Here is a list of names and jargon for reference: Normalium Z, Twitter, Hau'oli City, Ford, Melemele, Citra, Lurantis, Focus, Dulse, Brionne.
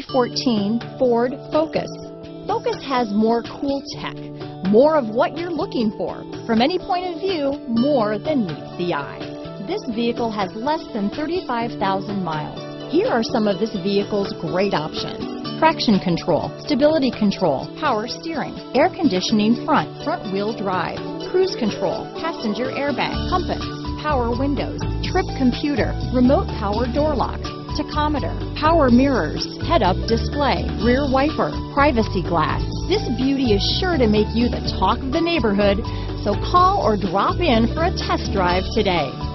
2014 Ford Focus. Focus has more cool tech, more of what you're looking for, from any point of view, more than meets the eye. This vehicle has less than 35,000 miles. Here are some of this vehicle's great options: traction control, stability control, power steering, air conditioning front wheel drive, cruise control, passenger airbag, compass, power windows, trip computer, remote power door locks, tachometer, power mirrors, head-up display, rear wiper, privacy glass. This beauty is sure to make you the talk of the neighborhood, so call or drop in for a test drive today.